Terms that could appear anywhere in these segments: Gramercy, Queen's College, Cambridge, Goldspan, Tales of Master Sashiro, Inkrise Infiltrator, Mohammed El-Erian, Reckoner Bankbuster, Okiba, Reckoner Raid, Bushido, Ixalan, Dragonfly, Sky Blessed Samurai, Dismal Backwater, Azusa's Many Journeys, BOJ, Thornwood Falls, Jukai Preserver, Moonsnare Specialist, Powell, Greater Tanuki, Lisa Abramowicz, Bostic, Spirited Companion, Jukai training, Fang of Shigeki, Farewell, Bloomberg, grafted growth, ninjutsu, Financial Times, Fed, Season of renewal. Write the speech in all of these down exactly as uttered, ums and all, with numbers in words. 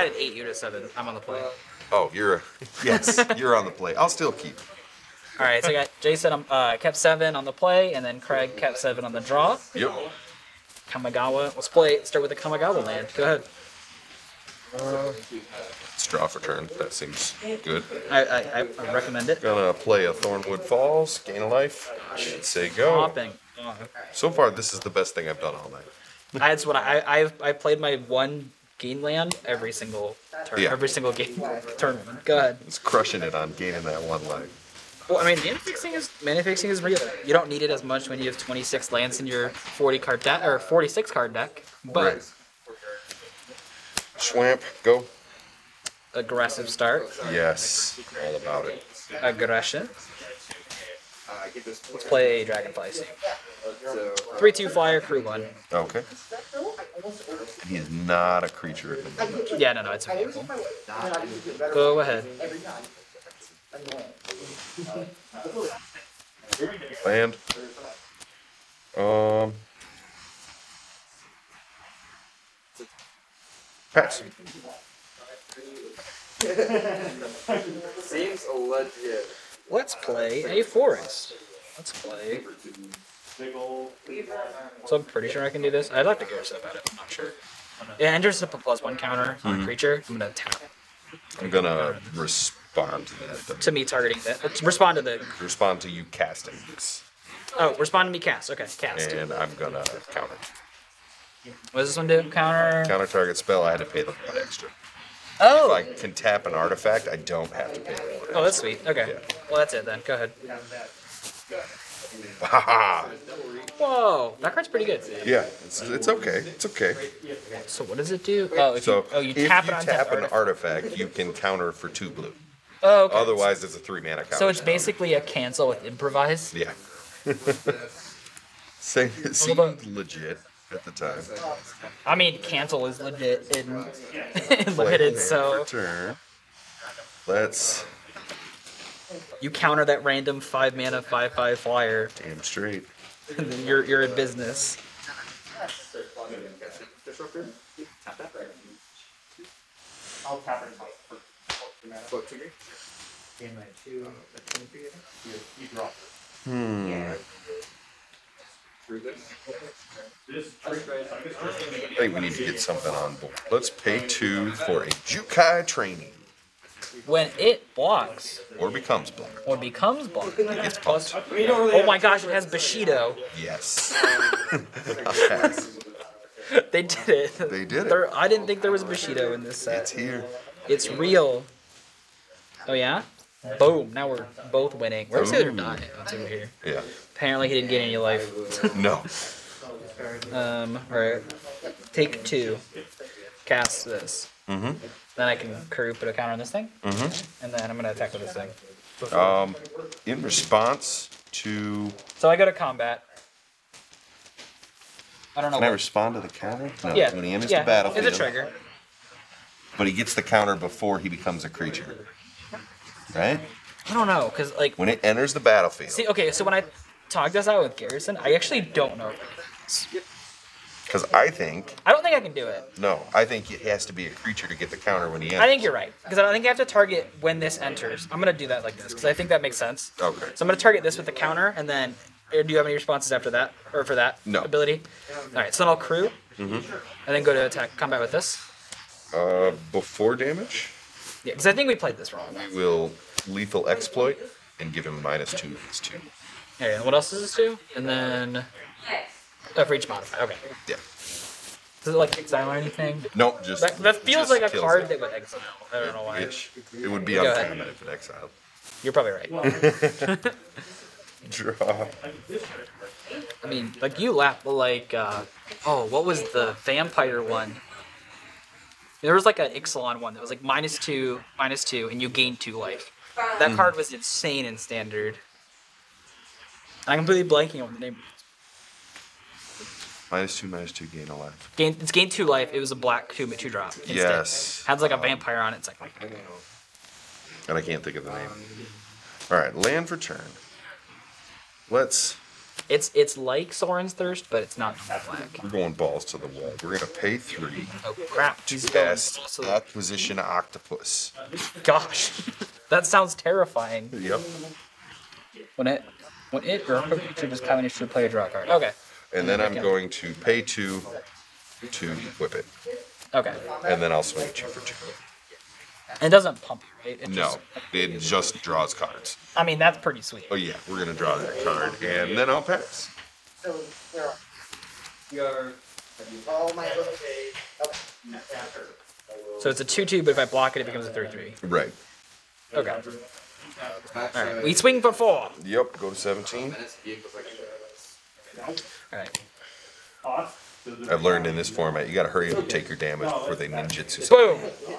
I had eight, you just seven. I'm on the play. Oh, you're a, yes, you're on the play. I'll still keep. All right, so I got Jason uh, kept seven on the play, and then Craig kept seven on the draw. Yep. Kamigawa. Let's play. Start with the Kamigawa land. Go ahead. Uh, Let's draw for turn. That seems good. I, I, I recommend it. Gonna play a Thornwood Falls, gain a life, and say go. Hopping. So far, this is the best thing I've done all night. That's what I I I played my one gain land every single turn, yeah. every single game tournament. Go ahead. It's crushing it on gaining that one life. Well, I mean, mana fixing is mana fixing is real. You don't need it as much when you have twenty-six lands in your forty card deck or forty-six card deck, but. Right. Swamp, go. Aggressive start. Yes, all about it. Aggression. Let's play Dragonfly. three two flyer, crew one. Okay. He is not a creature at the moment. Yeah, no, no, it's a vehicle. Go ahead. Land. Um. Pass. Seems legit. Let's play a forest. Let's play. So I'm pretty sure I can do this. I'd like to Garrison about it. I'm not sure. It enters up a plus one counter on mm-hmm. a creature. I'm gonna tap. I'm gonna respond to that. To me targeting that. Let's respond to the. Respond to you casting. Oh, respond to me cast. Okay, cast. And I'm gonna counter. What does this one do? Counter? Counter target spell. I had to pay the one extra. Oh! If I can tap an artifact, I don't have to pay the one extra. Oh, that's sweet. Okay. Yeah. Well, that's it then. Go ahead. Whoa! That card's pretty good. Yeah, it's, it's okay. It's okay. So what does it do? Oh, if so you, oh, you tap, if you it on tap an artifact, artifact, you can counter for two blue. Oh, okay. Otherwise, it's a three mana counter. So it's basically a cancel with improvise? Yeah. Same, it seemed legit. At the time. I mean, cancel is legit in limited, so. Turn. Let's. You counter that random five mana five five flyer. Damn straight. And then you're you're in business. I'll tap it. Hmm. I think we need to get something on board. Let's pay two for a Jukai training. When it blocks. Or becomes blocked. Or becomes blocked. It gets plus. Oh my gosh, it has Bushido. Yes. They did it. They did it. There, I didn't think there was Bushido in this set. It's here. It's real. Oh yeah? Boom, now we're both winning. Where's the other nine? It's over here. Yeah. Apparently he didn't get any life. No. Um, alright. Take two. Cast this. Mm-hmm. Then I can curve, put a counter on this thing. Mm-hmm. And then I'm gonna attack with this thing. Um, in response to... So I go to combat. I don't know. Can I respond to the counter? No. Yeah. When he enters yeah. the battlefield. It's a trigger. But he gets the counter before he becomes a creature. Right? I don't know, because like... When it enters the battlefield. See, okay, so when I talked this out with Garrison, I actually don't know. Because I think... I don't think I can do it. No, I think it has to be a creature to get the counter when he enters. I think you're right, because I think I have to target when this enters. I'm going to do that like this, because I think that makes sense. Okay. So I'm going to target this with the counter, and then... Do you have any responses after that, or for that no. ability? All right, so then I'll crew, mm-hmm. and then go to attack combat with this. Uh, before damage? Yeah, because I think we played this wrong. We will lethal exploit and give him minus two. It's two. Yeah, and what else is this two? And then... Oh, for each modifier. Okay. Yeah. Does it like exile or anything? No, nope, just... That, that feels just like a card them. that would exile. I don't know why. It, it would be uncommon if it exiled. You're probably right. Draw. I mean, like you laugh, but like... Uh, oh, what was the vampire one? There was like an Ixalan one that was like minus two, minus two, and you gain two life. That mm. card was insane in standard. I'm completely blanking on the name. Minus two, minus two, gain a life. Gain, it's gain two life. It was a black two, but two drop. Instead. Yes. Has like a um, vampire on it. It's like. And I can't think of the name. All right, land for turn. Let's It's it's like Soren's Thirst, but it's not black. We're going balls to the wall. We're gonna pay three. Oh crap! To cast Acquisition Octopus. Gosh, that sounds terrifying. Yep. When it when it or a creature just comes to play a draw card. Okay. And then I'm going to pay two to whip it. Okay. And then I'll swing at you for two. And it doesn't pump you, right? It no, just, it just draws cards. I mean, that's pretty sweet. Oh yeah, we're gonna draw that card, and then I'll pass. So there are. You are. All my little page. So it's a two-two, but if I block it, it becomes a three-three. Right. Okay. All right. We swing for four. Yep. Go to seventeen. All right. I've learned in this format, you gotta hurry up and take your damage before they ninjutsu something. Boom!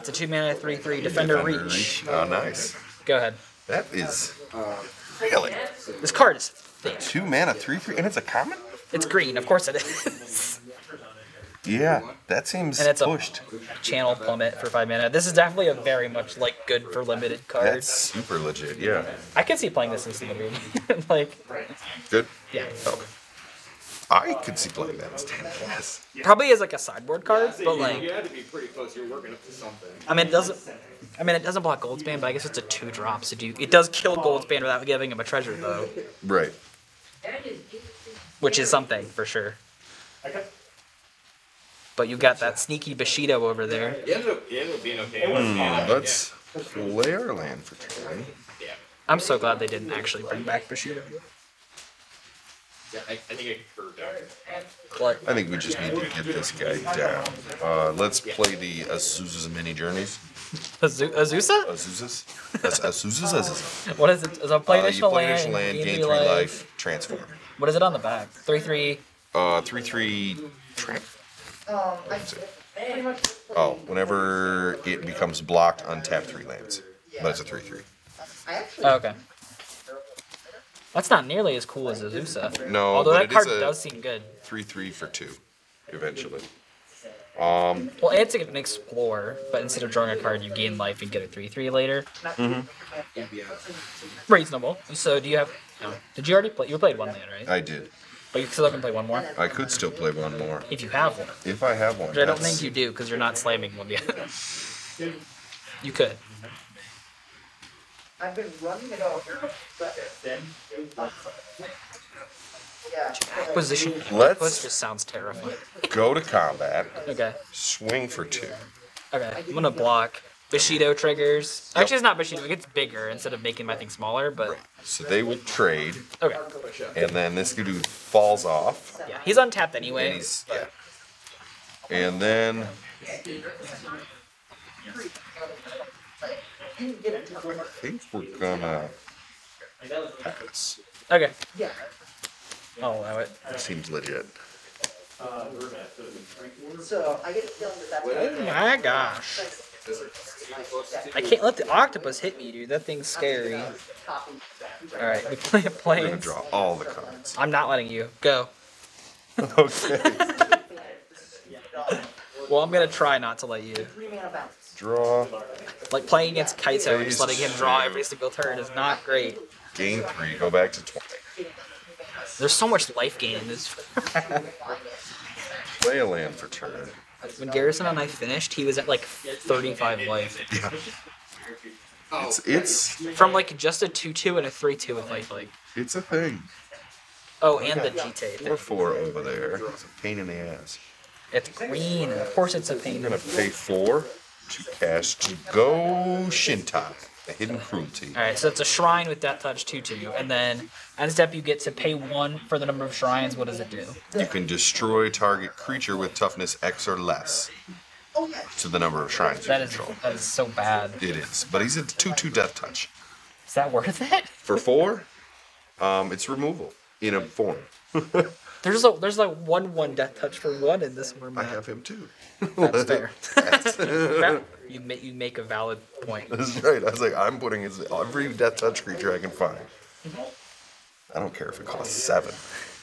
It's a two mana, three three defender, defender reach. reach. Oh, nice. Go ahead. That is really. This card is thick. Two mana, three three, and it's a common. It's green, of course it is. Yeah, that seems and it's pushed. A channel plummet for five mana. This is definitely a very much like good for limited card. That's super legit. Yeah. I can see playing this in standard. Like. Good. Yeah. Okay. I could see playing that as yes. Probably as like a sideboard card, yeah, so but like you had to be pretty close. You're working up to something. I mean, it doesn't. I mean, it doesn't block Goldspan, but I guess it's a two drop. So do you, it does kill Goldspan without giving him a treasure though. Right. Which is something for sure. Okay. But you got that sneaky Bushido over there. Yeah, it ended up being okay. Mm, let's play our land for turn. Yeah. I'm so glad they didn't actually bring back Bushido. I think I think we just need to get this guy down. Uh, let's play the Azusa's Many Journeys. Azu Azusa? Azusa's? Azusa's? Azusa. What is it? Is it play additional uh, land, land gain three life, life, transform. What is it on the back? Three three. Uh, three three. Tramp. Oh, whenever it becomes blocked, untap three lands. That's a three three. Oh, okay. That's not nearly as cool as Azusa. No, although that card does seem good. three three for two, eventually. Um, well, it's an explorer, but instead of drawing a card, you gain life and get a three three later. Mm-hmm. Reasonable. So do you have... No. Did you already play... You played one land, right? I did. But you still can play one more? I could still play one more. If you have one. If I have one. Which I don't think you do, because you're not slamming one yet. You could. I've been running it over, but then it was yeah. Acquisition octopus just sounds terrifying. Go to combat. Okay. Swing for two. Okay, I'm gonna block. Bushido triggers. Yep. Actually, it's not Bushido. It gets bigger instead of making my thing smaller, but. Right. So they would trade. Okay. And then this dude falls off. Yeah, he's untapped anyway. And he's, yeah. And then. I think we're gonna pass. Okay. Yeah. I'll allow it. That seems legit. Uh, so I get a feeling that that's oh my gosh. I can't let the octopus hit me, dude. That thing's scary. Alright, we play a plane. We're gonna draw all the cards. I'm not letting you. Go. Okay. Well, I'm gonna try not to let you. Draw. Like playing against Kaito and just letting him draw every single turn is not great. Gain three, go back to twenty. There's so much life gain in this. Play a land for turn. When Garrison and I finished, he was at like thirty-five life. Yeah. It's, it's from like just a two two and a three two with life. Like. It's a thing. Oh, and the G T A thing. four four over there. It's a pain in the ass. It's green. Of course it's a pain. You're going to pay four. To cast Goshen Tai, the Hidden Cruelty. Alright, so it's a shrine with Death Touch two two, and then on step you get to pay one for the number of shrines. What does it do? You can destroy target creature with toughness X or less to the number of shrines that you is, control. That is so bad. It is, but he's a two two Death Touch. Is that worth it? For four, um, it's removal in a form. There's a, there's like one one death touch for one in this one. I have him too. That's fair. That's you make you make a valid point. That's right. I was like, I'm putting his, every death touch creature I can find. I don't care if it costs seven.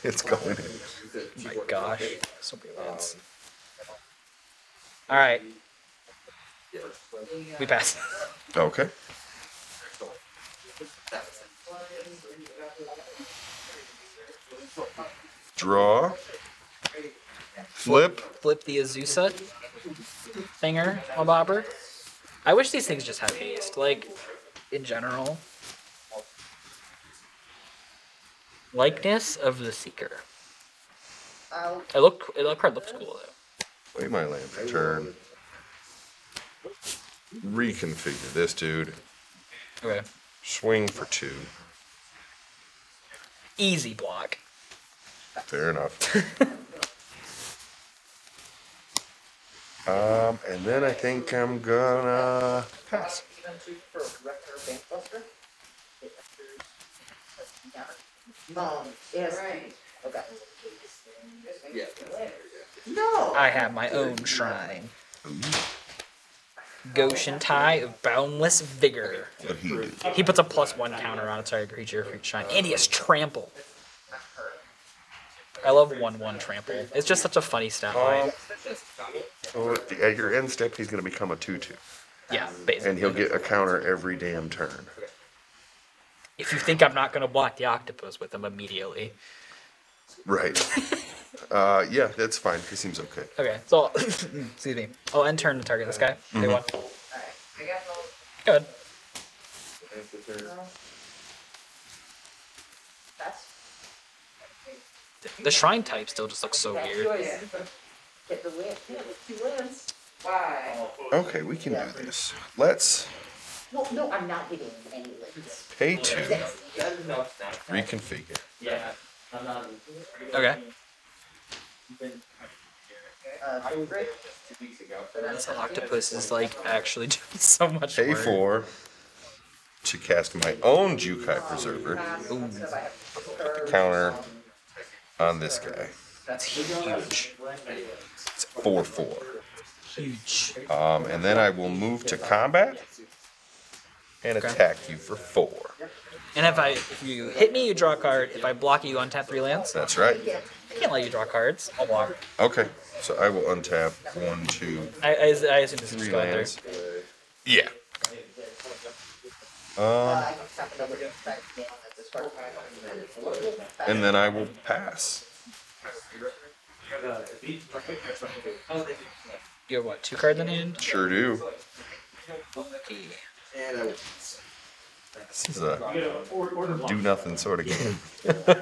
It's going in. Oh my gosh. So many lands. All right. We pass. Okay. Draw. Flip. Flip the Azusa. Finger. A bobber. I wish these things just had haste, like, in general. Likeness of the Seeker. It looked, it looked, it looks cool, though. Wait my land for turn. Reconfigure this dude. Okay. Swing for two. Easy block. Fair enough. um, and then I think I'm gonna pass. Um, yes. Right. Okay. Yeah. No. I have my own shrine. Goshen Tai of Boundless Vigor. He puts a plus one counter on a target creature for each shrine. And he has trample. I love one one trample. It's just such a funny stat line. So at your end step, he's going to become a two two. Yeah, basically. And he'll get a counter every damn turn. If you think I'm not going to block the octopus with him immediately. Right. uh, yeah, that's fine. He seems okay. Okay, so I'll excuse me. I'll end turn to target this guy. Mm-hmm. They won. Good. The shrine type still just looks so weird. Okay, we can do this. Let's. No, no, I'm not getting any liquids. Pay two. Reconfigure. Yeah. Okay. This octopus is like actually doing so much work. Pay four to cast my own Jukai Preserver. Ooh. Put the counter on this guy. That's huge. It's four four. Huge. Um, and then I will move to combat and okay. attack you for four. And if I, if you hit me, you draw a card. If I block you, you untap three lands. That's right. I can't let you draw cards. I'll block. Okay, so I will untap one, two, I, I, I assume this three is lands. There. Yeah. Um, and then I will pass. You have what, two cards in hand? Sure do. Okay. This is a do-nothing sort of game.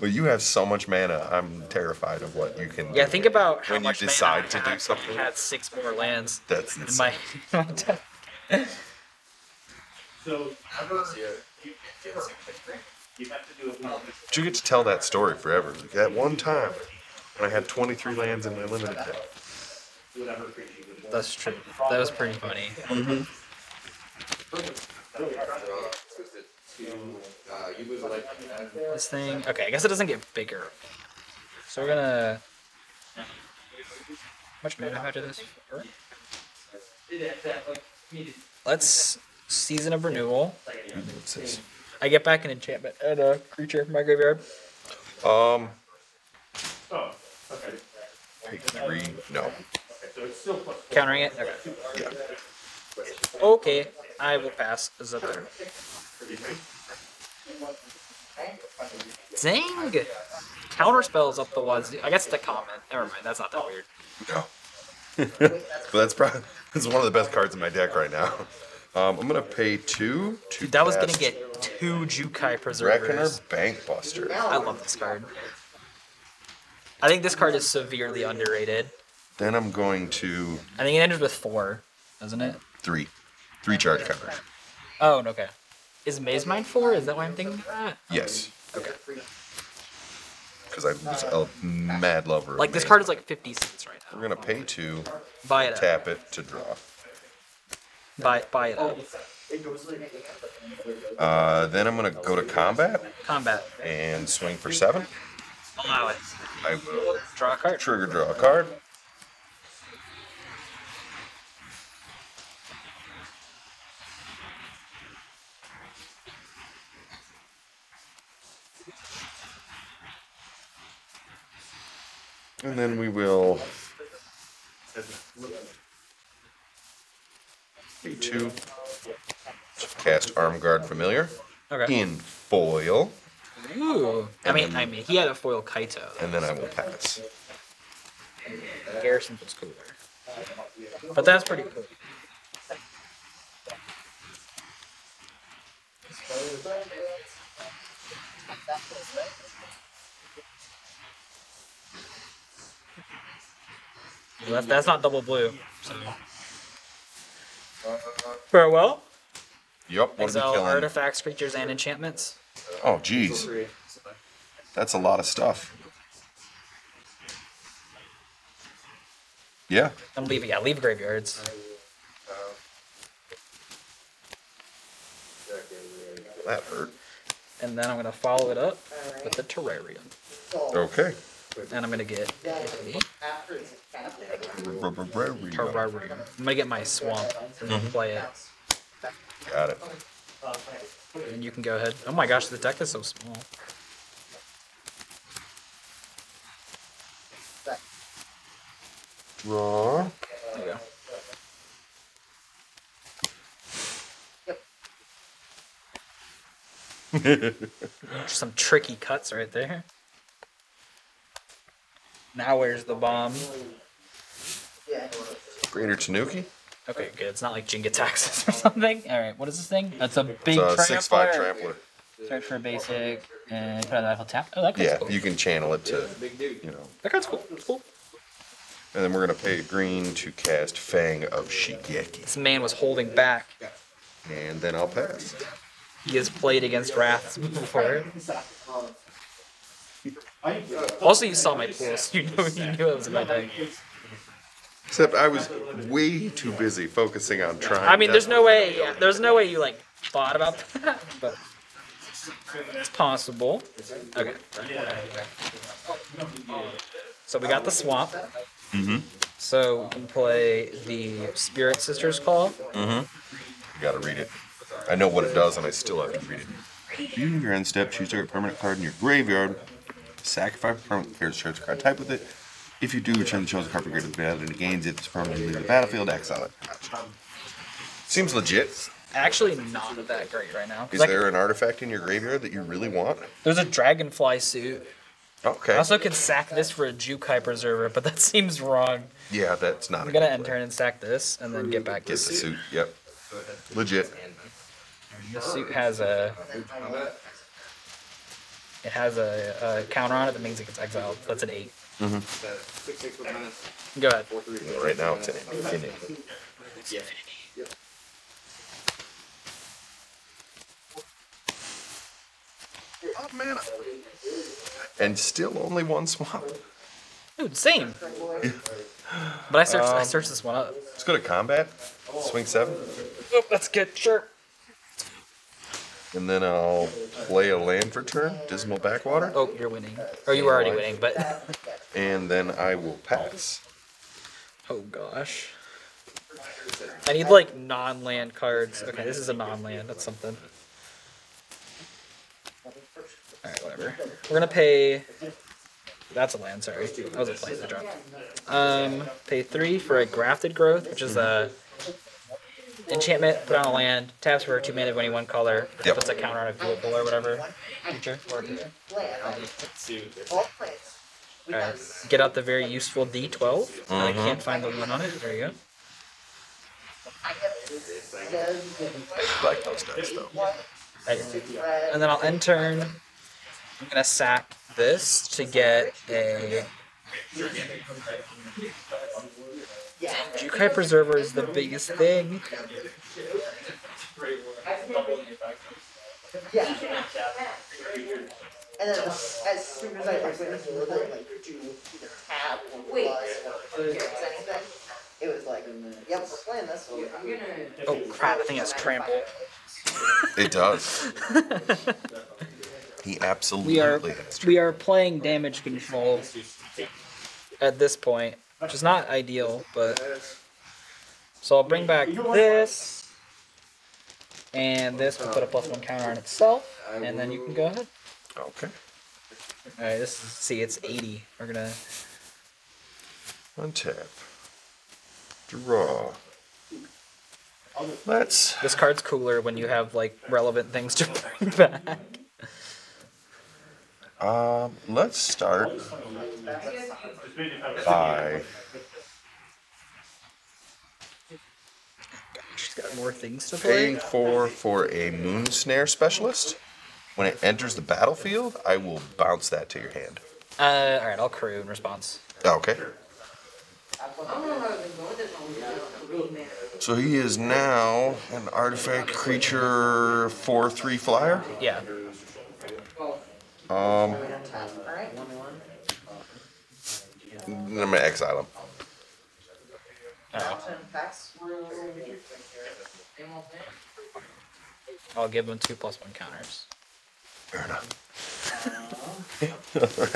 Well, you have so much mana, I'm terrified of what you can yeah, do. Yeah, think about how when much you decide mana I to do something. I had six more lands That's in my deck. But you get to tell that story forever. Like, at one time, when I had twenty-three lands in my limited deck. That's true. That was pretty funny. Mm-hmm. This thing. Okay, I guess it doesn't get bigger. So we're gonna. How much mana after this? Let's Season of Renewal. I get back an enchantment and a creature from my graveyard. Um. Oh. Okay. Pick three. No. Countering it? Okay. Yeah. Okay, I will pass the turn. Zing! Counter spells up the wazoo. I guess the comment. Never mind, that's not that weird. No. But that's probably that's one of the best cards in my deck right now. Um, I'm going to pay two. two Dude, that was going to get two Jukai Preservers. Reckoner Bankbuster. I love this card. I think this card is severely underrated. Then I'm going to... I think it ended with four, doesn't it? Three. Three charge counters. Oh, okay. Is Maze Mind four? Is that why I'm thinking of that? Yes. Okay. Because I was a mad lover of Like, this Maze card Mind. Is like fifty cents right now. We're going to pay two, buy it tap up. It to draw. Buy, buy it up. Uh, then I'm going to go to combat. Combat. And swing for seven. Allow it. I will draw a card. Trigger draw a card. And then we will pay two, cast Armguard Familiar okay. in foil. Ooh. I mean, I mean, he had a foil Kaito. And then I will pass. Garrison was cooler. But that's pretty cool. Well, that, that's not double blue. So. Farewell? Yep. Exile artifacts, creatures, and enchantments. Oh, geez. That's a lot of stuff. Yeah. I'm leaving. Yeah, leave graveyards. That hurt. And then I'm going to follow it up with the terrarium. Okay. And I'm going to get terrarium. terrarium. I'm going to get my swamp and then mm-hmm. play it. Got it. And you can go ahead. Oh my gosh, the deck is so small. Draw. There you go. Some tricky cuts right there. Now where's the bomb? Greater Tanuki? Okay, good. It's not like Jenga taxes or something. All right, what is this thing? That's a big trampler. It's a six five trampler. Search for basic and put on the Eiffel tap. Oh, that card's yeah, cool. Yeah, you can channel it to, you know. That card's cool. It's cool. And then we're going to pay green to cast Fang of Shigeki. This man was holding back. And then I'll pass. He has played against Wraths before. Also, you saw my pulse. You know, you knew it was my thing. Except I was way too busy focusing on trying. I mean, there's no way. Yeah, there's no way you like thought about that, but it's possible. Okay. So we got the swamp. Mm-hmm. So we can play the Spirit Sisters Call. Mm-hmm. You gotta read it. I know what it does, and I still have to read it. You your end step, choose a permanent card in your graveyard. Sacrifice a permanent card, search a card type with it. If you do, return the chosen card from the graveyard and it gains its permanently to the battlefield. Exile it. Seems legit. It's actually not that great right now. Is like, there an artifact in your graveyard that you really want? There's a Dragonfly suit. Okay. I also could sack this for a Jukai Preserver, but that seems wrong. Yeah, that's not. I'm gonna end turn and sack this, and then get back to the suit. Get the suit. Yep. Legit. The suit has a it has a, a counter on it that means it gets exiled. That's an eight. Mm-hmm. Go ahead. Right now it's an infinity. It's infinity. Oh man, and still only one swamp. Dude, same. But I searched. Um, I searched this one up. Let's go to combat. Swing seven. Oh, that's good. Sure. And then I'll play a land for turn, Dismal Backwater. Oh, you're winning. Or you were already winning, but... And then I will pass. Oh, gosh. I need, like, non-land cards. Okay, this is a non-land. That's something. Alright, whatever. We're going to pay... That's a land, sorry. That was a play that dropped. Um, pay three for a grafted growth, which is a... enchantment, put on a land, taps for two mana of any one color, yep. Puts a counter on a blue or whatever. Feature. Uh, get out the very useful D twelve. Mm-hmm. I can't find the one on it. There you go. I like those dice though. And then I'll end turn. I'm going to sack this to get a... Jukai Preserver is the biggest thing. Yeah. And then as soon as I like do either tab or anything, it was like, yeah, we're playing this one. Oh crap! I think that's trample. It does. He absolutely. We are we are playing damage control at this point. Which is not ideal, but... So I'll bring back this, and this will put a plus one counter on itself, and then you can go ahead. Okay. Alright, this is... See, it's eighty. We're gonna... Untap. Draw. Let's... This card's cooler when you have, like, relevant things to bring back. Um, let's start by... She's got more things to play. Paying for, for a Moonsnare Specialist. When it enters the battlefield, I will bounce that to your hand. Uh, all right, I'll crew in response. Oh, okay. So he is now an artifact creature four three flyer? Yeah. Um, I'm going to exile him. Oh. I'll give him two plus one counters. Fair enough. All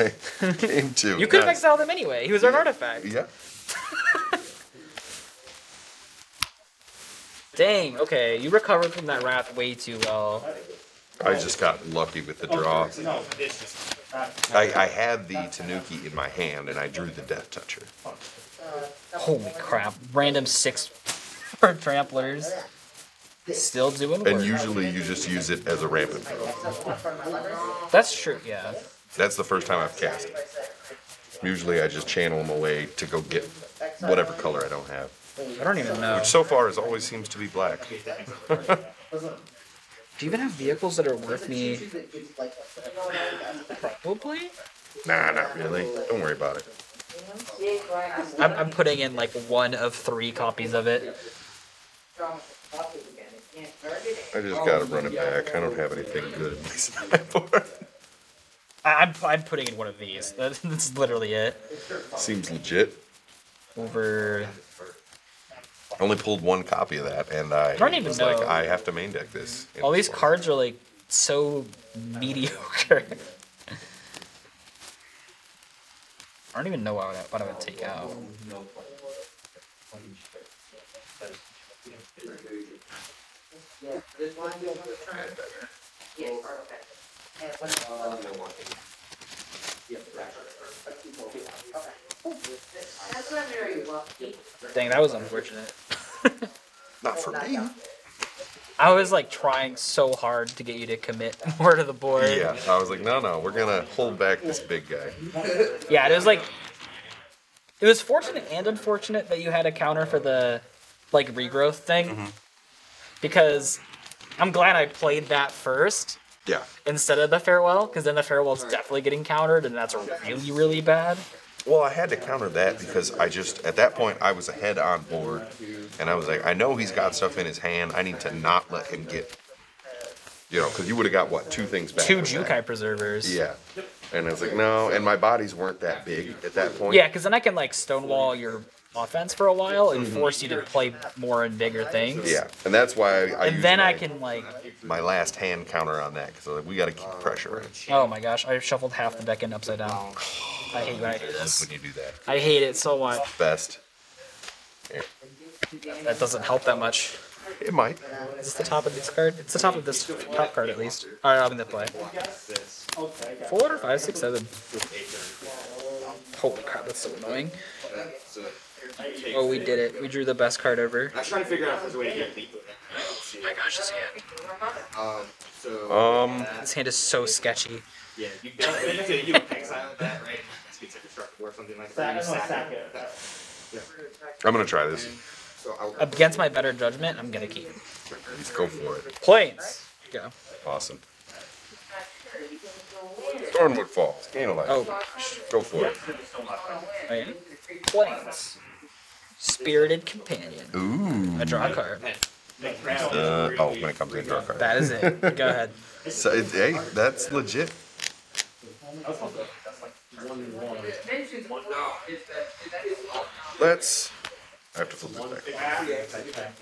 right. Game two. You could have exiled him anyway. He was yeah. an artifact. Yeah. Dang. Okay, you recovered from that wrath way too well. I just got lucky with the draw. I, I had the Tanuki in my hand, and I drew the Death Toucher. Holy crap! Random six for tramplers. Still doing work. And usually you just use it as a rampant throw. That's true, yeah. That's the first time I've cast it. Usually I just channel them away to go get whatever color I don't have. I don't even know. Which so far is always seems to be black. Do you even have vehicles that are worth me? Probably? Nah, not really. Don't worry about it. I'm, I'm putting in like one of three copies of it. I just gotta run it back. I don't have anything good in my sideboard. I'm, I'm putting in one of these. That, that's literally it. Seems legit. Over... I only pulled one copy of that, and I don't even was know. Like, I have to main deck this. All these form. cards are like so mediocre. I don't even know what I, would, what I would take out. Dang, that was unfortunate. Not for me. I was like trying so hard to get you to commit more to the board. Yeah, I was like, no, no, we're gonna hold back this big guy. Yeah, it was like, it was fortunate and unfortunate that you had a counter for the like regrowth thing. Mm-hmm. Because I'm glad I played that first. Yeah. Instead of the farewell, because then the farewell's definitely getting countered, and that's really, really bad. Well, I had to counter that because I just, at that point, I was ahead on board, and I was like, I know he's got stuff in his hand. I need to not let him get, you know, because you would have got, what, two things back? Two Jukai that. Preservers. Yeah. And I was like, no, and my bodies weren't that big at that point. Yeah, because then I can, like, stonewall your offense for a while and mm-hmm. force you to play more and bigger things. Yeah, and that's why I, I and then my, I can like my last hand counter on that because like, we got to keep pressure in. Oh my gosh, I shuffled half the deck in upside down. I hate when I do this. When you do that, I hate it so much. Best. Here. That doesn't help that much. It might. Is this the top of this card? It's the top of this top card at least. All right, I'm in the play. Four or five, six, seven. Holy crap, that's so annoying. Oh, we did it. We drew the best card ever. I was trying to figure out if there's a way to get it. Oh my gosh, this hand. Um, this hand is so sketchy. Yeah, you can exile that, right? Speed Destructive or something like that. I'm going to try this. Against my better judgment, I'm going to keep. Let's go for it. Plains. Go. Awesome. Thornwood Falls. Gain of life. Oh, gosh. Go for it. Oh, yeah. Plains. Spirited Companion. Ooh. I draw a card. Uh, oh, when it comes in, draw a card. That is it. Go ahead. So, hey, that's legit. Let's... I have to flip this back.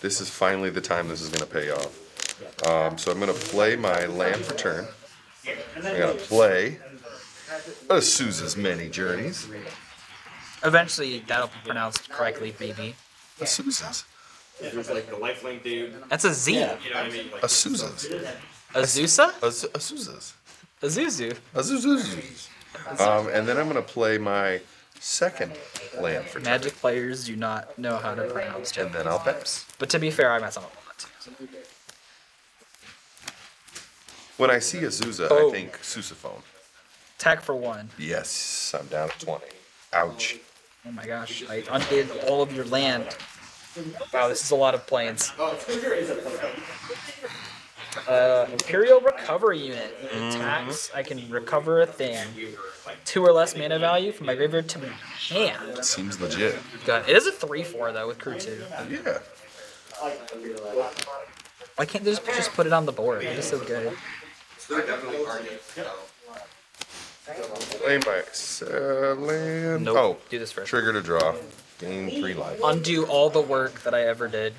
This is finally the time this is going to pay off. Um, so I'm going to play my land for turn. I'm going to play Azusa's Many Journeys. Eventually, that'll be pronounced correctly, maybe. Azusa's. There's like the lifelink dude. That's a Z. Yeah. You know what I mean? Like Azusa's. Azusa? Azusa's. Azuzu. Azuzuzu. Um, and then I'm going to play my second land for turn. Magic players do not know how to pronounce Japanese. And then I'll pass. But to be fair, I might sound a lot. When I see Azusa, oh. I think sousaphone. Attack for one. Yes, I'm down to twenty. Ouch. Oh my gosh, I undid all of your land. Wow, this is a lot of planes. Uh, Imperial Recovery Unit. Attacks, I can recover a thing. Two or less mana value from my graveyard to my hand. Seems legit. Got it. It is a three four though with crew two. Yeah. Why can't they just, just put it on the board? It is so good. Play my uh, land. Nope. Oh, do this first. Trigger to draw. Gain three life. Undo all the work that I ever did.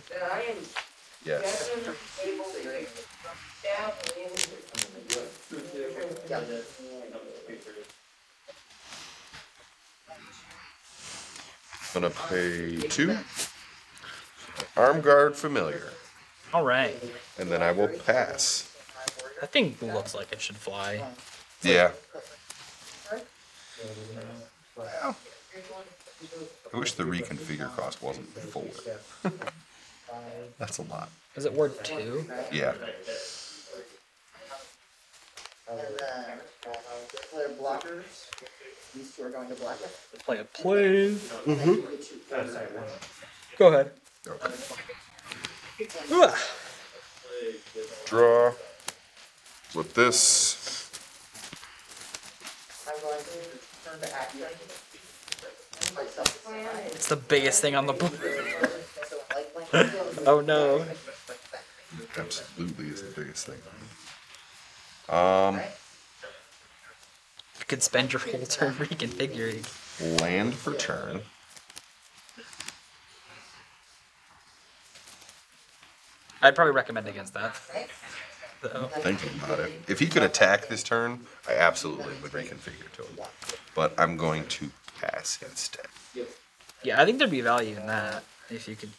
Yes. I'm gonna pay two. Armguard Familiar. All right. And then I will pass. That thing looks like it should fly. Yeah. Well, I wish the reconfigure cost wasn't four. That's a lot. Is it word two? Yeah. These two are going to block it. Play a play. Mm-hmm. Go ahead. Okay. Ooh. Draw. Flip this. It's the biggest thing on the board. Oh no. It absolutely is the biggest thing. Um. You could spend your whole turn reconfiguring. Land for turn. I'd probably recommend against that. So. Thinking about it. If he could attack this turn, I absolutely would reconfigure to him. But I'm going to pass instead. Yeah, I think there'd be value in that if you could.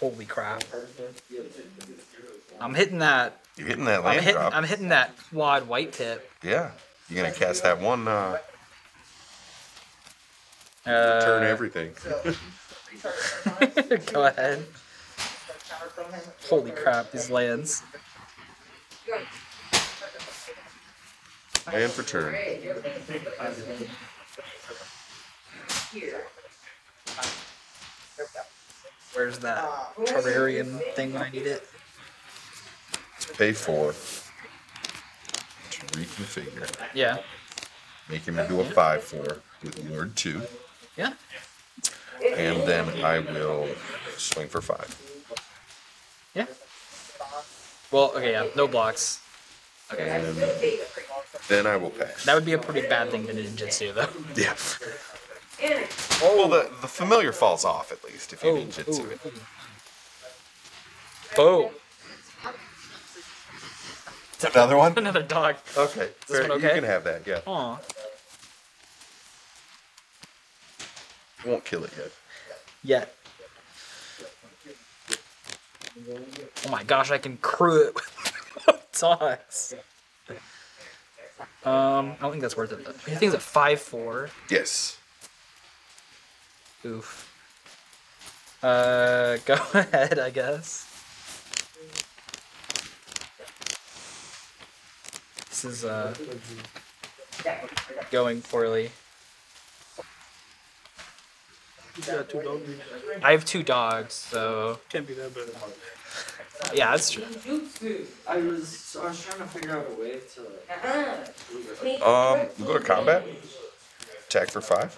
Holy crap. I'm hitting that. You're hitting that land I'm hitting, drop. I'm hitting that quad white tip. Yeah. You're going to cast that one. Uh, uh, turn everything. Go ahead. Holy crap, these lands. Land for turn. Where's that terrarium thing when I need it? Let's pay four. To reconfigure. Yeah. Make him into a five four with Lord two. Yeah. And then I will swing for five. Yeah. Well, okay, yeah, no blocks. Okay. And then I will pass. That would be a pretty bad thing to ninjutsu, though. Yeah. Oh. Well, the, the familiar falls off, at least, if you oh, ninjutsu ooh. It. Oh. Another one? Another dog. Okay. Fair, okay. You can have that, yeah. Aw. Won't kill it yet. Yet. Oh my gosh, I can crew it with dogs. Um, I don't think that's worth it though. I think it's a five four. Yes. Oof. Uh, go ahead, I guess. This is, uh, going poorly. I have two dogs, so can't be that bad. Yeah, that's true. I was I was trying to figure out a way to. Um, we go to combat. Attack for five.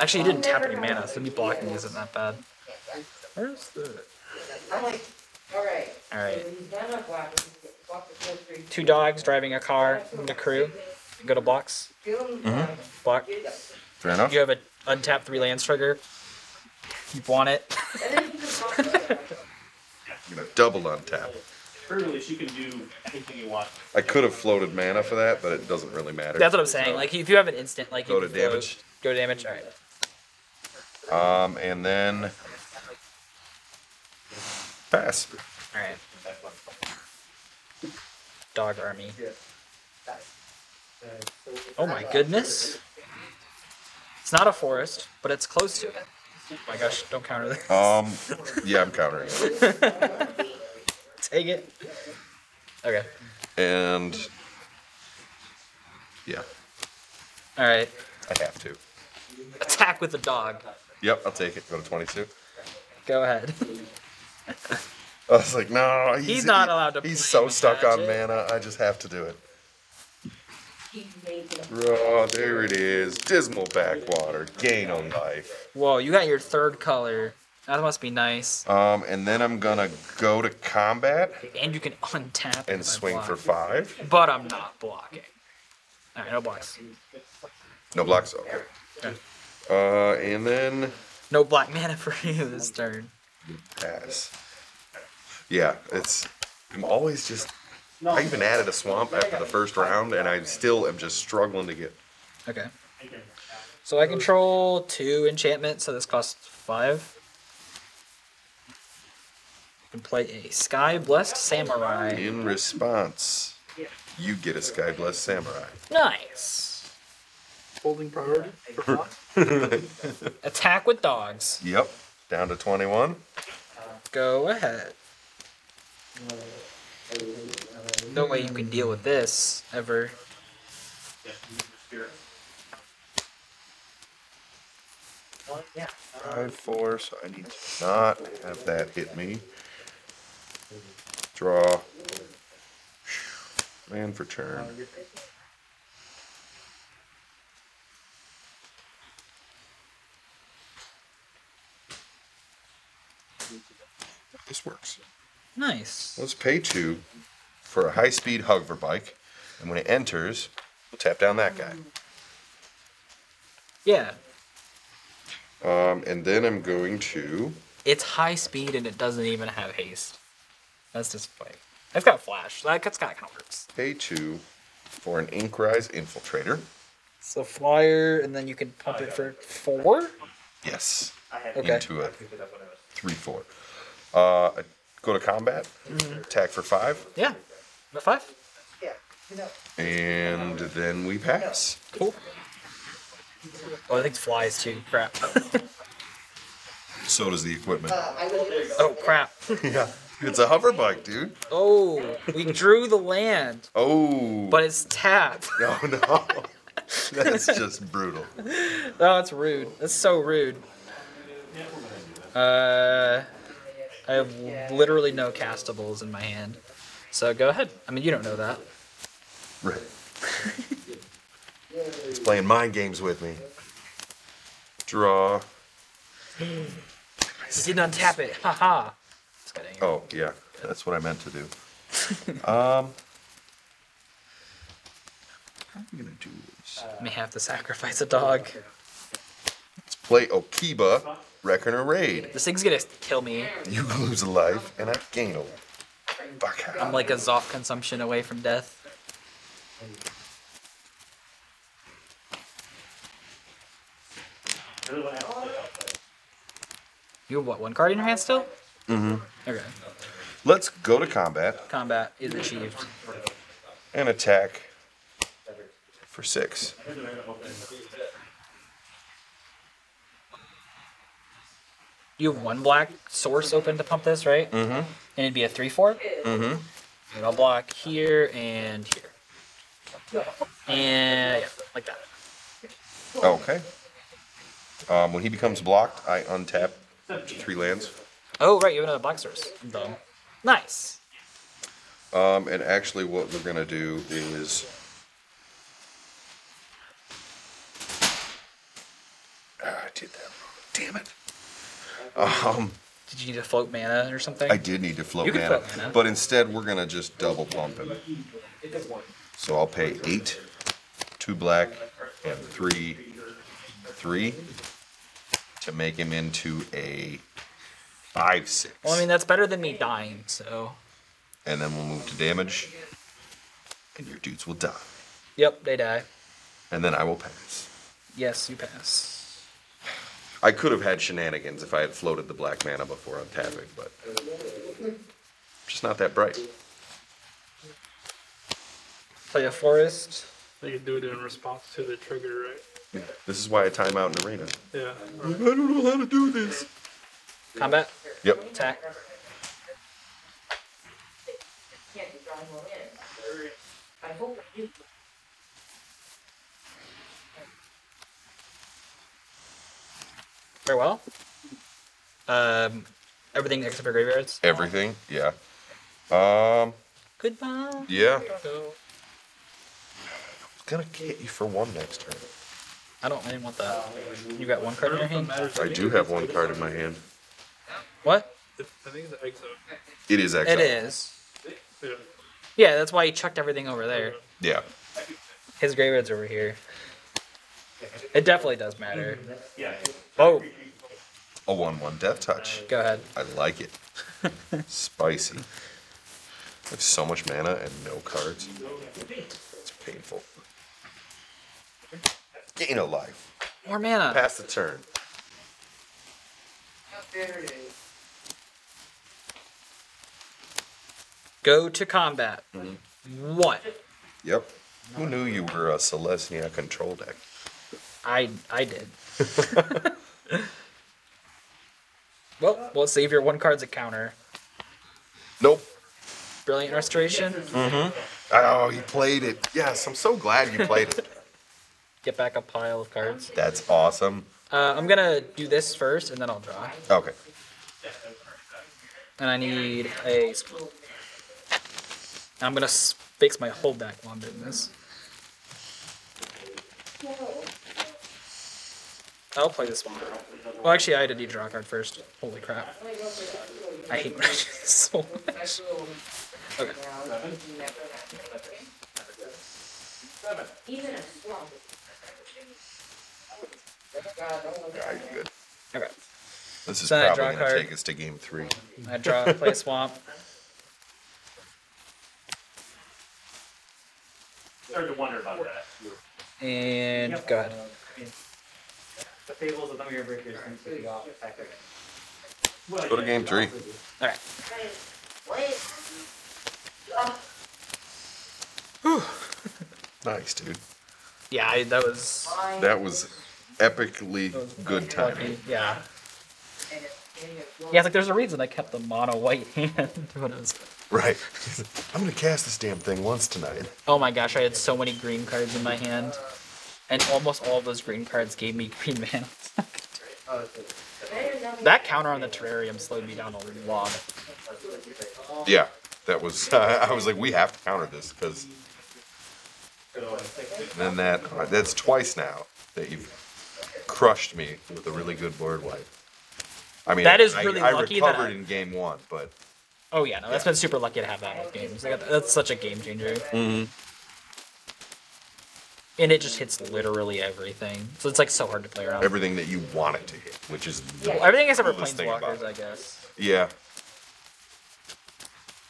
Actually, you didn't tap any mana, so me blocking isn't that bad. Where's the? I'm like, all right. All right. Two dogs driving a car in the crew. Go to blocks. Mm-hmm. Block. Fair enough. You have an untapped three lands trigger. You want it. You're gonna double untap. You can do anything you want. I could have floated mana for that, but it doesn't really matter. That's what I'm saying. So like if you have an instant, like go you to float, damage. Go to damage. All right. Um, and then pass. All right. Dog army. Oh my goodness. It's not a forest, but it's close to it. Oh my gosh, don't counter this. Um, yeah, I'm countering it. Take it. Okay. And yeah. All right. I have to. Attack with the dog. Yep, I'll take it. Go to twenty-two. Go ahead. I was like, no, he's, he's not he, allowed to. He's so stuck on it. Mana. I just have to do it. Oh, there it is. Dismal Backwater. Gain on life. Whoa, you got your third color. That must be nice. Um, and then I'm gonna go to combat. And you can untap and swing for five. But I'm not blocking. All right, no blocks. No blocks. Okay. Okay. Uh, and then. No black mana for you this turn. Pass. Yeah, it's. I'm always just. I even added a swamp after the first round, and I still am just struggling to get. Okay. So I control two enchantments, so this costs five. You can play a Sky Blessed Samurai. In response, you get a Sky Blessed Samurai. Nice. Holding priority. Attack with dogs. Yep. Down to twenty-one. Go ahead. No way you can deal with this ever. Five, four, so I need to not have that hit me. Draw. Man for turn. This works. Nice. Let's pay two for a high speed hugger bike, and when it enters, we'll tap down that guy. Yeah. Um, and then I'm going to. It's high speed and it doesn't even have haste. That's disappointing. It's got flash. That kind of works. Pay two for an Inkrise Infiltrator. So flyer, and then you can pump it for four. Yes. Okay. Into a three four. Uh, a Go to combat, mm-hmm. Attack for five. Yeah, for five. Yeah. And then we pass. Cool. Oh, I think it flies too. Crap. So does the equipment. Oh, crap. Yeah, it's a hover bike, dude. Oh, we drew the land. Oh. But it's tap. No, no. That's just brutal. Oh, that's rude. That's so rude. Uh... I have literally no castables in my hand. So go ahead. I mean, you don't know that. Right. He's playing mind games with me. Draw. I did not tap it. Haha. -ha. Oh, yeah. That's what I meant to do. um, how am I going to do this? I may have to sacrifice a dog. Let's play Okiba. Reckoner Raid. This thing's gonna kill me. You lose a life, and I gain a life. Fuck. I'm like a Zoff consumption away from death. You have what, one card in your hand still? Mm-hmm. Okay. Let's go to combat. Combat is achieved. And attack for six. You have one black source open to pump this, right? Mm-hmm. And it'd be a three four? Mm-hmm. And I'll block here and here. And yeah, like that. Okay. Um, when he becomes blocked, I untap three lands. Oh, right, you have another black source. Dumb. Nice. Um, and actually what we're going to do is... Ah, I did that wrong. Damn it. Um, did you need to float mana or something? I did need to float, mana, float mana, but instead we're going to just double pump him. So I'll pay eight, two black, and three, three to make him into a five, six. Well, I mean, that's better than me dying, so. And then we'll move to damage, and your dudes will die. Yep, they die. And then I will pass. Yes, you pass. I could have had shenanigans if I had floated the black mana before untapping, but just not that bright. Play a forest. They can do it in response to the trigger, right? Yeah. This is why I time out in arena. Yeah. I don't know how to do this. Combat? Yep. Attack. I will win. I hope I do. Very well. Um, everything except for graveyards? Everything, yeah. Um, Goodbye. Yeah. Go. I'm going to get you for one next turn. I don't really want that. You got one card in your hand? I do have one card in my hand. What? I think it's exile. It is exile. It is. Yeah, that's why he chucked everything over there. Yeah. His graveyard's over here. It definitely does matter. Yeah. Oh. A one one death touch. Go ahead. I like it. Spicy. I have so much mana and no cards. It's painful. Gain a life. More mana. Pass the turn. Go to combat. Mm-hmm. One. Yep. Who knew you were a Celestia control deck? I I did. Well, we'll save your one card's a counter. Nope. Brilliant restoration. Mm-hmm. Oh, you played it. Yes, I'm so glad you played it. Get back a pile of cards. That's awesome. Uh, I'm going to do this first, and then I'll draw. Okay. And I need a... I'm going to fix my hold back while I'm doing this. I'll play this one. Well, actually, I had to draw a card first. Holy crap. I hate when I do this so much. Okay. Even a swamp. Alright, good. Okay. This is then probably going to take us to game three. I draw, play a swamp. Started to wonder about that. And yep. Go ahead. The fables of the mirror breakers seem to be off. Go to game three. Alright. Whew. Nice, dude. Yeah, I, that was... That was... Epically good timing. Yeah. Yeah, it's like there's a reason I kept the mono white hand. When it was... Right. I'm going to cast this damn thing once tonight. Oh my gosh, I had so many green cards in my hand. And almost all of those green cards gave me green mana. That counter on the terrarium slowed me down a lot. Yeah, that was... Uh, I was like, we have to counter this, because... Then that... Uh, that's twice now that you've... crushed me with a really good board wipe. I mean, that is really I, I lucky recovered that I... in game one, but... Oh yeah, no, that's yeah. been super lucky to have that with games. That's such a game changer. Mm-hmm. And it just hits literally everything. So it's like so hard to play around. Everything that you want it to hit, which is... Well, everything except for Planeswalkers, I guess. Yeah.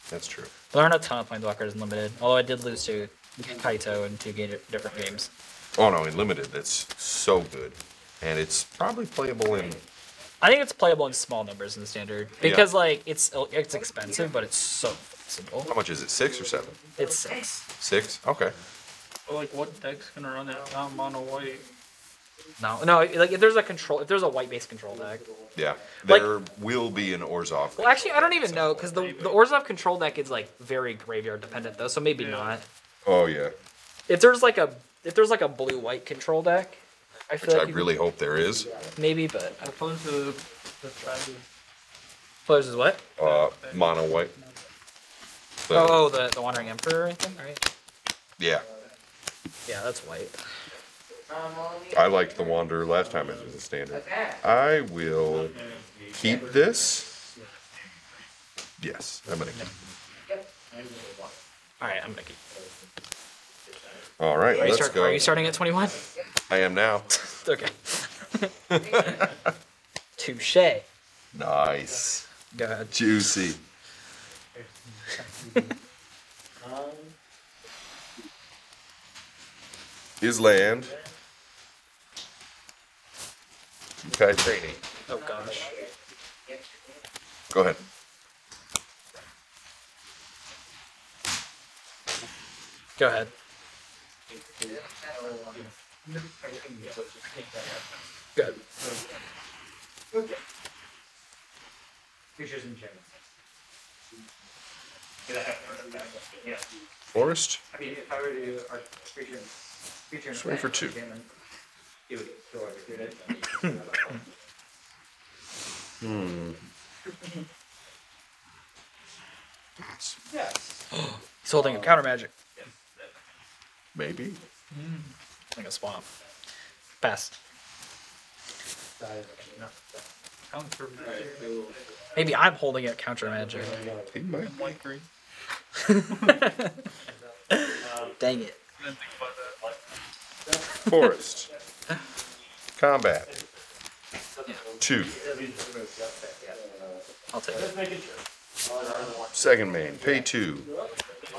That's true. There aren't a ton of Planeswalkers in Limited, although I did lose to Kaito in two different games. Oh no, in Limited, that's so good. And it's probably playable in... I think it's playable in small numbers in Standard. Because, yeah. like, it's it's expensive, but it's so flexible. How much is it? Six or seven? It's six. Six? Okay. Well, like, what deck's going to run that non-mono white? No, no. Like, if there's a control, if there's a white-based control deck... Yeah. There like, will be an Orzhov. Well, actually, I don't even know, because the, the Orzhov control deck is, like, very graveyard-dependent, though, so maybe yeah. not. Oh, yeah. If there's, like, a if there's like a blue-white control deck... I feel Which like I really hope there is. Maybe, but I opposed to the Opposed to what? Uh, mono white. The, oh, oh, the the Wandering Emperor, I think, right? Yeah. Yeah, that's white. I liked the Wanderer last time it was a standard. I will keep this. Yes, I'm gonna keep. All right, I'm gonna keep. All right, let's start, go. Are you starting at twenty-one? I am now. Okay. Touche. Nice. Go ahead. Juicy. His land. Jukai training. Oh, gosh. Go ahead. Go ahead. Good. Okay. Features and changes. Yeah. forest. I mean, if I were to our creature, creature just wait for two. Hmm. Yes. He's holding a counter magic. Maybe. Mm. Like a swamp. Pass. Counter magic. Maybe I'm holding it counter magic. He might. Dang it. Forest. Combat. Yeah. Two. I'll take it. Second main, pay two.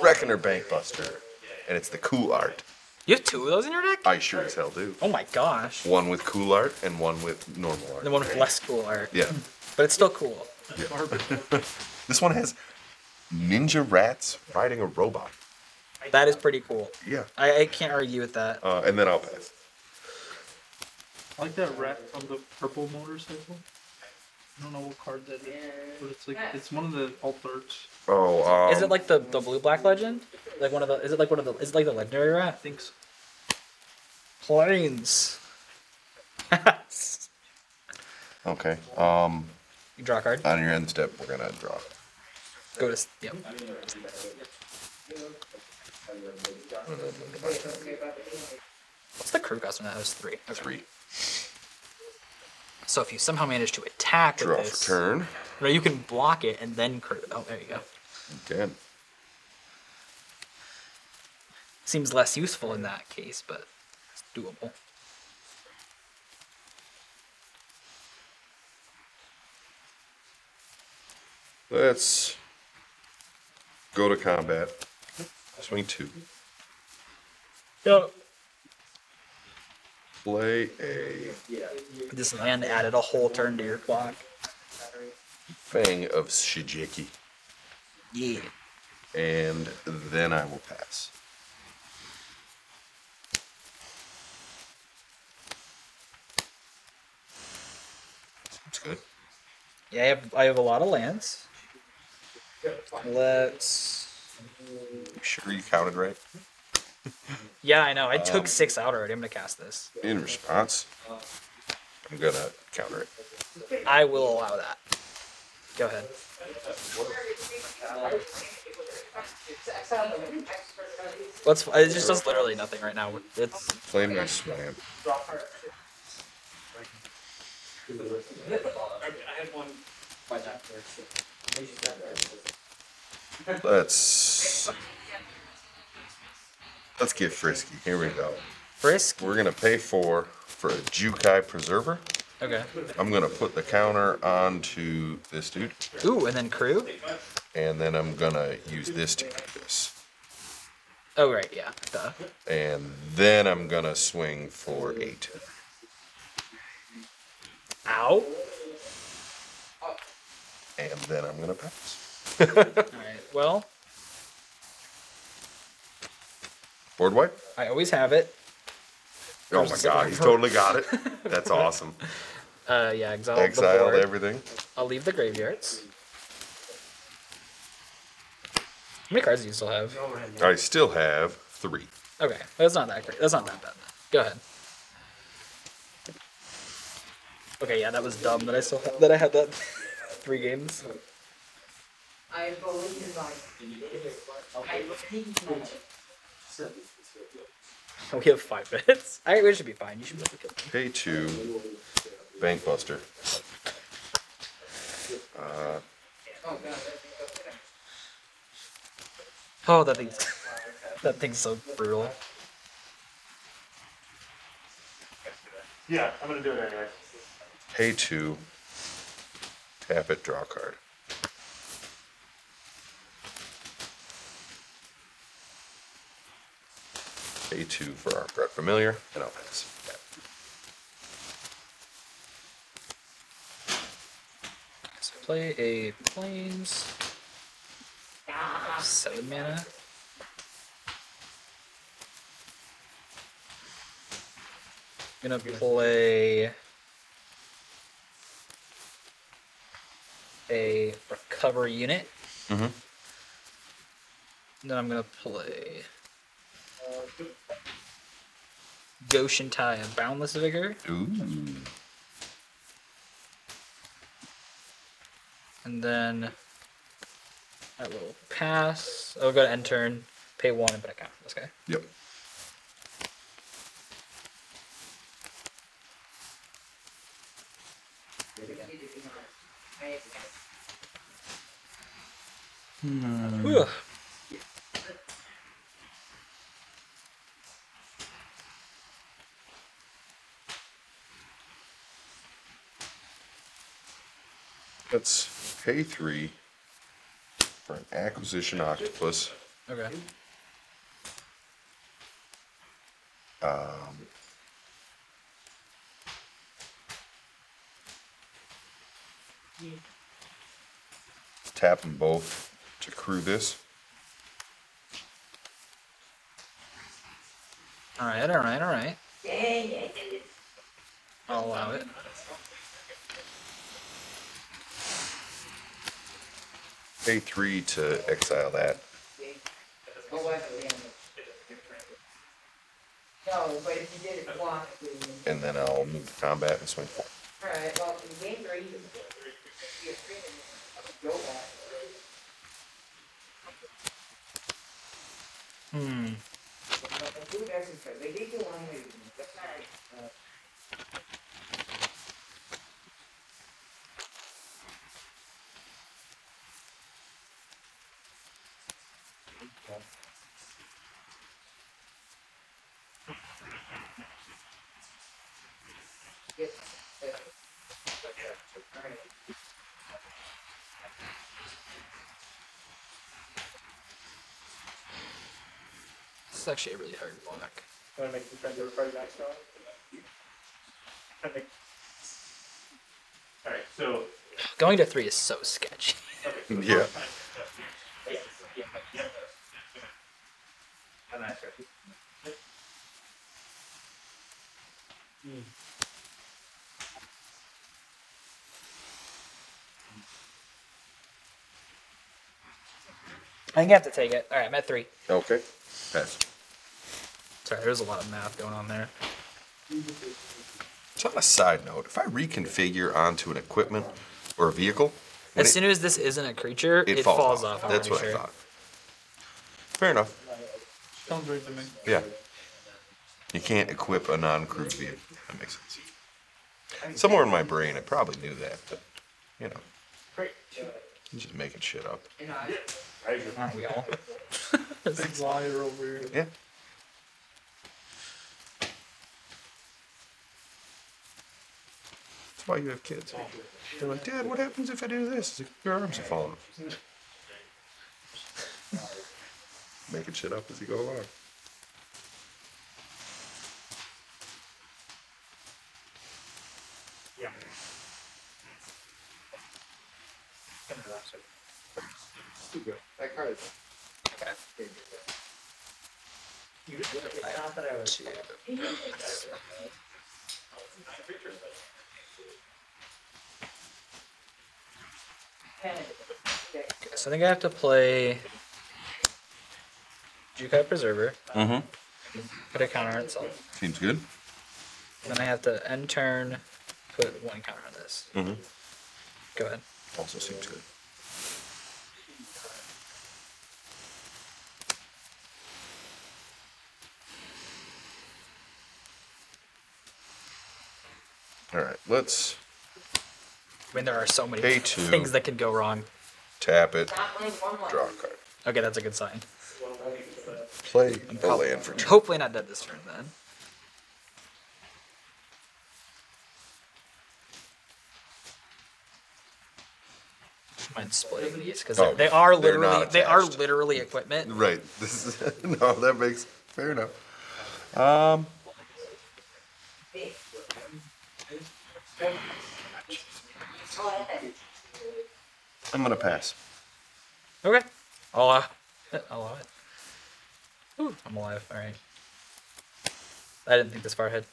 Reckoner Bankbuster. And it's the cool art. You have two of those in your deck? I sure as hell do. Oh my gosh. One with cool art and one with normal art. The one with less cool art. Yeah. But it's still cool. Yeah. This one has ninja rats riding a robot. That is pretty cool. Yeah. I, I can't argue with that. Uh, and then I'll pass. I like that rat on the purple motorcycle. I don't know what card that is, but it's like it's one of the alt arts. Oh, um, is it like the the blue black legend? Like one of the? Is it like one of the? Is it like the legendary rat? I think so. Planes. Okay. Um. You draw a card. On your end step, we're gonna draw. Go to yep. What's the crew cost on that? That was three. Okay. Three. So if you somehow manage to attack Draw this, for turn. No, you can block it and then crit. Oh, there you go. Again. Seems less useful in that case, but it's doable. Let's go to combat. Swing two. Yep. Play a... This land added a whole turn to your clock. Fang of Shigeki. Yeah. And then I will pass. Seems good. Yeah, I have, I have a lot of lands. Let's... You sure you counted right? Yeah, I know. I took um, six out already. I'm going to cast this. In response, I'm going to counter it. I will allow that. Go ahead. Let's, it just does literally nothing right now. It's playing my swamp. Let's... Let's get frisky. Here we go. Frisk? We're going to pay four for a Jukai Preserver. Okay. I'm going to put the counter onto this dude. Ooh, and then crew? And then I'm going to use this to do this. Oh, right, yeah. Duh. And then I'm going to swing for eight. Ow. And then I'm going to pass. All right, well... Board wipe? I always have it. Oh my god, he's totally got it. That's awesome. Uh, yeah, exiled, exiled everything. I'll leave the graveyards. How many cards do you still have? I still have three. Okay, that's not that great. That's not that bad. Go ahead. Okay, yeah, that was dumb that I still ha that I had that three games. I believe I. We have five minutes. I we should be fine. You should be able to kill. Pay two, Bankbuster. Uh, oh, that thing's that thing's so brutal. Yeah, I'm gonna do it anyway. Pay two, tap it, draw a card. Pay two for Armguard Familiar, and I'll pass. Yeah. So play a Plains. Seven mana. I'm gonna play a Recovery Unit. Mm-hmm. Then I'm going to play Goshen Tai of Boundless Vigor. Ooh. And then that little pass. I'll go to end turn, pay one, and put a counter on this guy. Yep. Hmm. Let's pay three for an acquisition octopus. Okay. Um. Tap them both to crew this. All right, all right, all right. I'll allow it. Pay three to exile that. No, but if you did it block, and then I'll move to combat and swing four. All right, well, if you gain three, you can get three and go back. Hmm. It's actually a really hard block. You want to make the friend over party back strong? Alright, so. Going to three is so sketchy. Okay, so yeah. I think I have to take it. Alright, I'm at three. Okay. Pass. Sorry, there's a lot of math going on there. So on a side note, if I reconfigure onto an equipment or a vehicle... As it, soon as this isn't a creature, it, it falls, falls off. off That's what sure. I thought. Fair enough. Sounds weird to me. Yeah. You can't equip a non-cruise vehicle. That makes sense. Somewhere in my brain, I probably knew that, but, you know. Great. I'm just making shit up. Aren't we all? Big liar over here. Yeah. Why you have kids. They're like, Dad, what happens if I do this? Like, your arms will fall off. Making shit up as you go along. Yeah. That card is okay. You just thought that I was okay, so I think I have to play Jukai Preserver. Mm-hmm. Put a counter on itself. Seems good. And then I have to end turn, put one counter on this. Mm-hmm. Go ahead. Also seems good. All right, let's... I mean, there are so many K two, things that can go wrong. Tap it. Draw a card. Okay, that's a good sign. Play the land for turn. Hopefully not dead this turn, then. Mine's splitting these because oh, they are literally they are literally equipment. Right. This is, no, that makes fair enough. Um. I'm gonna pass. Okay. I'll allow it. I'll allow it. Ooh, I'm alive. All right. I didn't think this far ahead.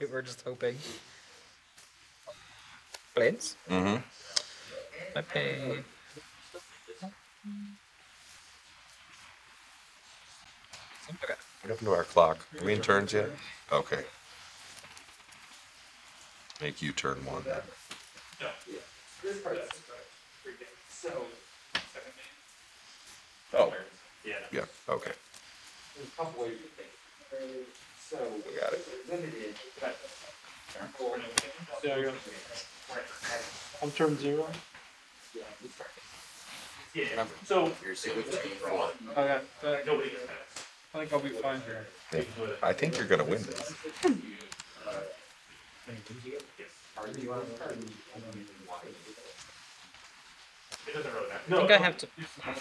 We were just hoping. Planes? Mm-hmm. I pay. What happened to our clock? Are we in turns yet? Okay. Make you turn one. Yeah. This part's so. Oh. Yeah. Yeah. Okay. There's a couple ways to think. So we got it. Limited. Yeah, I got it. On turn zero. Yeah. Yeah. Remember, so you're one. Okay. I think I'll be fine here. Hey, I think you're gonna win this. I think I have to. How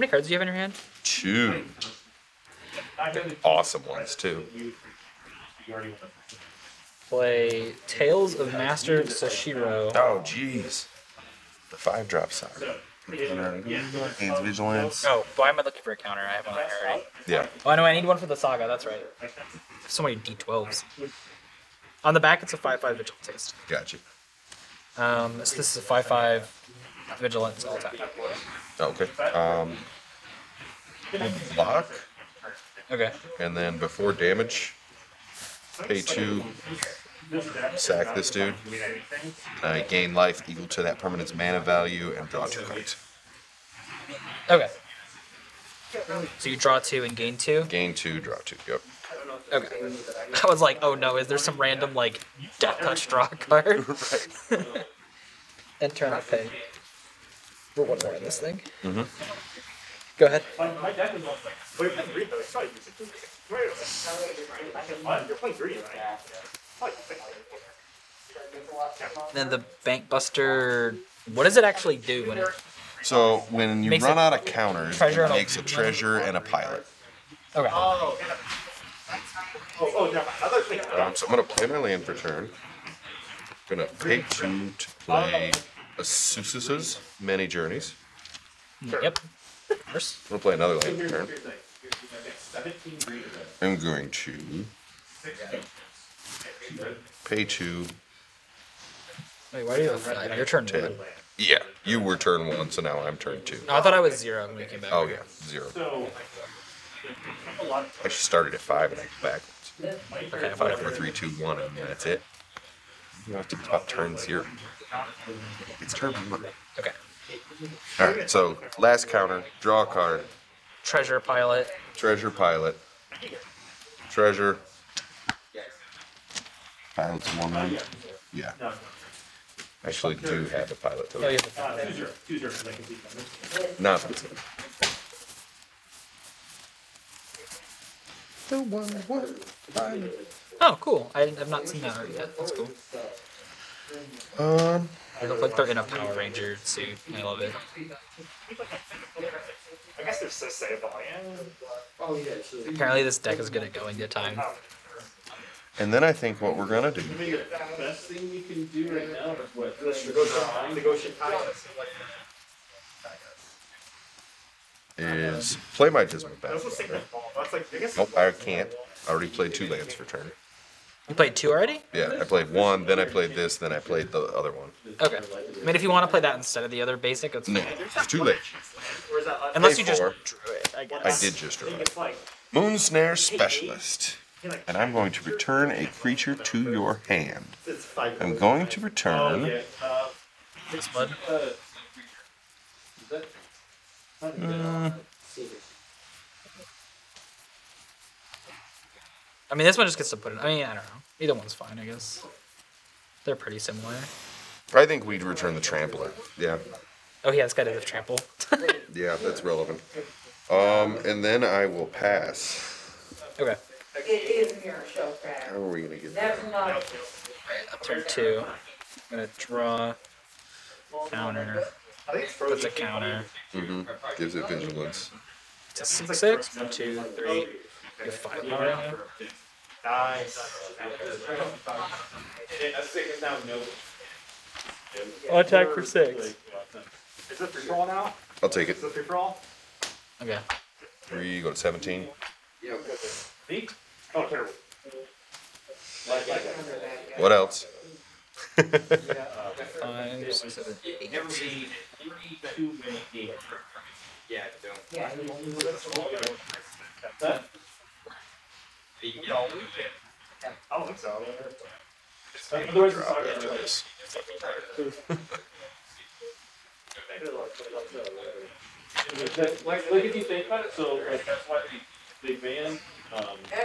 many cards do you have in your hand? Two. They're awesome ones too. Play Tales of Master Sashiro. Oh, jeez. The five drop saga. Vigilance. Oh, why am I looking for a counter? I have one there already. Yeah. Oh, no, I need one for the saga. That's right. So many D twelves. On the back, it's a five five Vigilance Haste. Gotcha. Um, so this is a five five Vigilance all attack. Okay. Um, block. Okay. And then before damage, pay two, sack this dude, uh, gain life equal to that permanent's mana value, and draw two cards. Okay. So you draw two and gain two? Gain two, draw two, yep. Okay. I was like, oh no, is there some random, like, Death Touch draw card? And turn off pay. For one more in this thing. Mm-hmm. Go ahead. Then the Bankbuster, what does it actually do when it? So when you run out of counters, it makes a treasure and a pilot. Okay. Um, so I'm gonna play my land for turn. I'm gonna pay two to play Azusa's Many Journeys. Yep. Of course. I'm gonna play another land for turn. I'm going to pay two. Wait, why do you have five? You're turn ten. One. Yeah, you were turn one, so now I'm turn two. No, I thought I was zero when you came back. Oh, yeah, zero. I actually started at five and I go backwards. Okay, five, four, three, two, one, and that's it. You have to be about turn zero. It's turn one. Okay. Alright, so last counter, draw a card. Treasure pilot. Treasure pilot. Treasure. Pilot's one one. Yeah. I actually do have a pilot token. Not the one what? Oh, cool. I have not seen that already yet. That's cool. Um, I look like they're in a Power Ranger suit. I love it. I guess they're so safe. Oh yeah. Apparently this deck is good at going to time. And then I think what we're gonna do. The best thing you can do right now is what? The Goshen Tai is play my Dismal Backwater. Nope, I can't. I already played two lands for turn. You played two already? Yeah, I played one, then I played this, then I played the other one. Okay. I mean, if you want to play that instead of the other basic, it's fine. No, it's too late. Unless Pay you four. Just drew it, I guess. I did just draw it. Moonsnare Specialist. And I'm going to return a creature to your hand. I'm going to return... Thanks, bud. Uh, I mean, this one just gets to put in. I mean, I don't know. Either one's fine, I guess. They're pretty similar. I think we'd return the Trampler. Yeah. Oh, yeah, this guy did the Trample. Yeah, that's relevant. Um, and then I will pass. Okay. It is Mirror Show Crab. How are we going to get that? That's not... Right, turn two. I'm going to draw counter. Puts a counter. Mm-hmm. Gives it vigilance. It's a six, six. One, two, three. You have five power now. Nice. I'll attack for six. Is it free-for-all now? I'll take it. Is it free-for-all? Okay. Three, go to seventeen. Yeah, okay. Oh, terrible. What else? Five, six, seven, eight. Yeah, I do. Yeah, you only look at the logo. Huh? You can get all of it. I don't think so. Otherwise, it's not going to release. Like, if you think about it, so like, that's why they, they banned um, uh,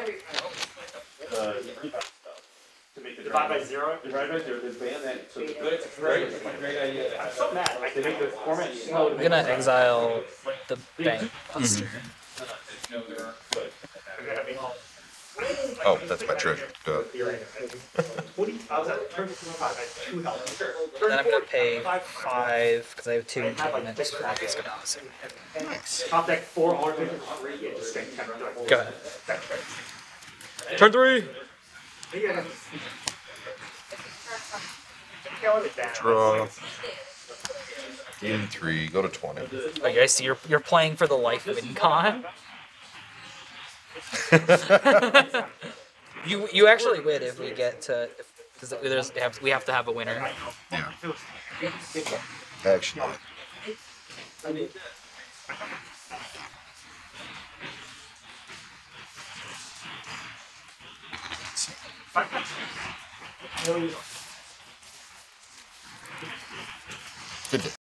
to make the divide by zero. Divide by zero, they banned that. So it's good. It's great. It's a great idea. I'm so mad. Like, they make the format slow. We're going to exile the Bankbuster. Oh, that's my trick. Duh. Then I'm going to pay five, because I have two, and then just grab this composite. Nice. Go ahead. Turn three! Draw. Game three, go to twenty. Oh, you guys see, you're, you're playing for the life of Incon. you you actually win if we get to, because there's have, we have to have a winner. Yeah. Actually. Good day.